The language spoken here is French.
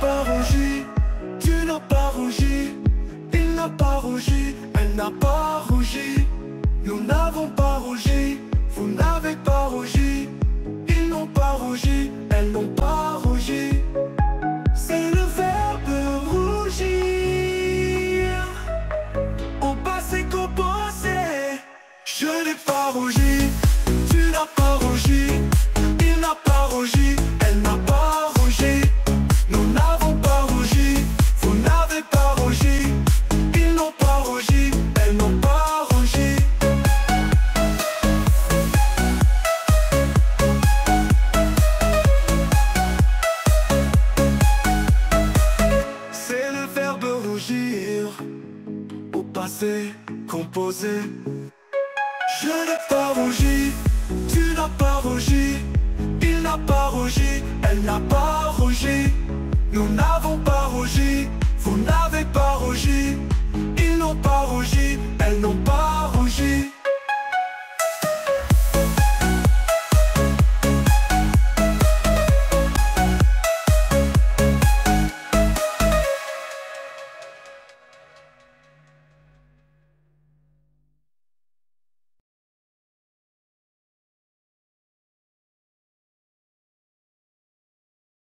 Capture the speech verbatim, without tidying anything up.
pas rougi, tu n'as pas rougi, il n'a pas rougi, elle n'a pas rougi, nous n'avons pas rougi, vous n'avez pas rougi, ils n'ont pas rougi, elles n'ont pas rougi. C'est le verbe rougir au passé composé. Je n'ai pas rougi, tu n'as pas rougi, il n'a pas rougi, elle n'a pas rougi, nous n'avons pas rougi, vous n'avez pas rougi, ils n'ont pas rougi, elles n'ont pas rougi. C'est le verbe rougir au passé composé. Je n'ai pas rougi, tu n'as pas rougi, il n'a pas rougi, elle n'a pas rougi, nous n'avons pas rougi.